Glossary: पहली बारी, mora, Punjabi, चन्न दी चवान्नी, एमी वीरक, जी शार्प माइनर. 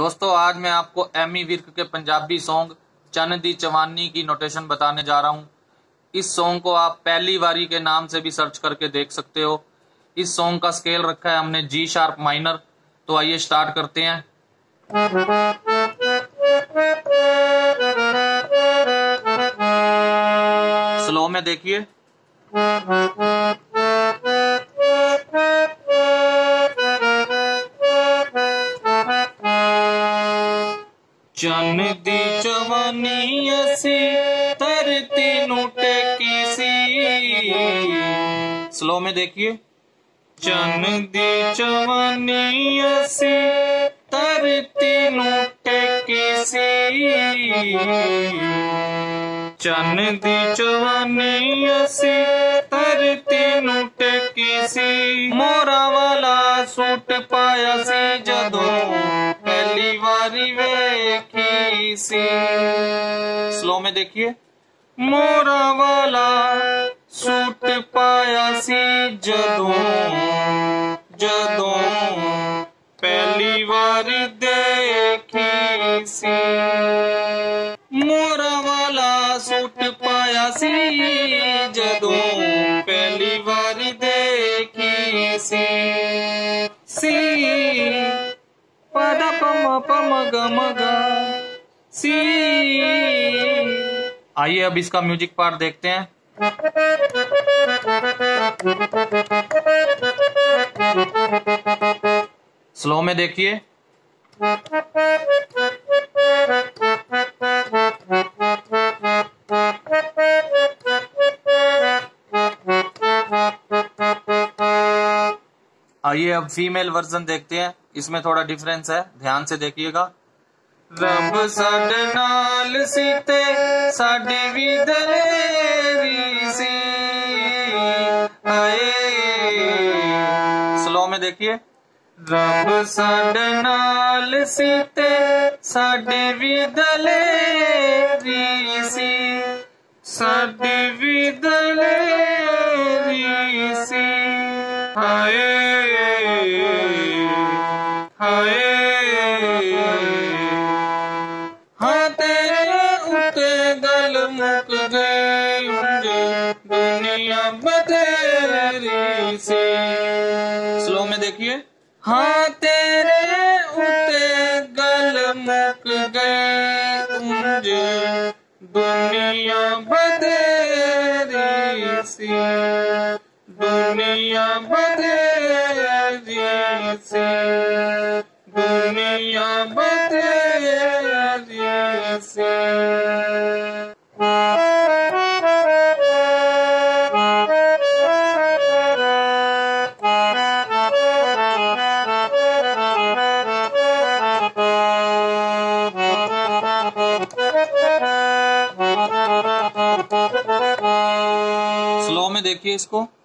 दोस्तों आज मैं आपको एमी वीरक के पंजाबी सॉन्ग चन्न दी चवान्नी की नोटेशन बताने जा रहा हूँ। इस सॉन्ग को आप पहली बारी के नाम से भी सर्च करके देख सकते हो। इस सॉन्ग का स्केल रखा है हमने जी शार्प माइनर। तो आइए स्टार्ट करते हैं। स्लो में देखिए, चन्न दी जवानी असी तरती नू टेकी सी। स्लो में देखिए, चन्न दी जवानी असी तरती नू टेकी सी। चन्न दी जवानी असी तरती नू टेकी सी। मोरा वाला सूट पाया सी जदों पहली वारी वेखी सी। स्लो में देखिए, मोरा वाला सूट पाया सी जदों पहली वारी देखी सी। मोरा वाला सूट पाया सी जदों पहली वारी देखी सी। सी पदा पम पम गमगा सी। आइए अब इसका म्यूजिक पार्ट देखते हैं। स्लो में देखिए, आइए अब फीमेल वर्जन देखते हैं। इसमें थोड़ा डिफरेंस है, ध्यान से देखिएगा। रब साडे नाल सी ते साडे वी दलेरी सी। आए स्लो में देखिए, रब साडे नाल सी ते साडे वी दलेरी सी। साडे वी दलेरी सी। आए मुक गई दुनिया बतेरी सी। स्लो में देखिए, हाँ तेरे उते गल मुक गई दुनिया बतेरी सी। दुनिया बतेरी सी। दुनिया बतेरी सी। स्लो में देखिए इसको।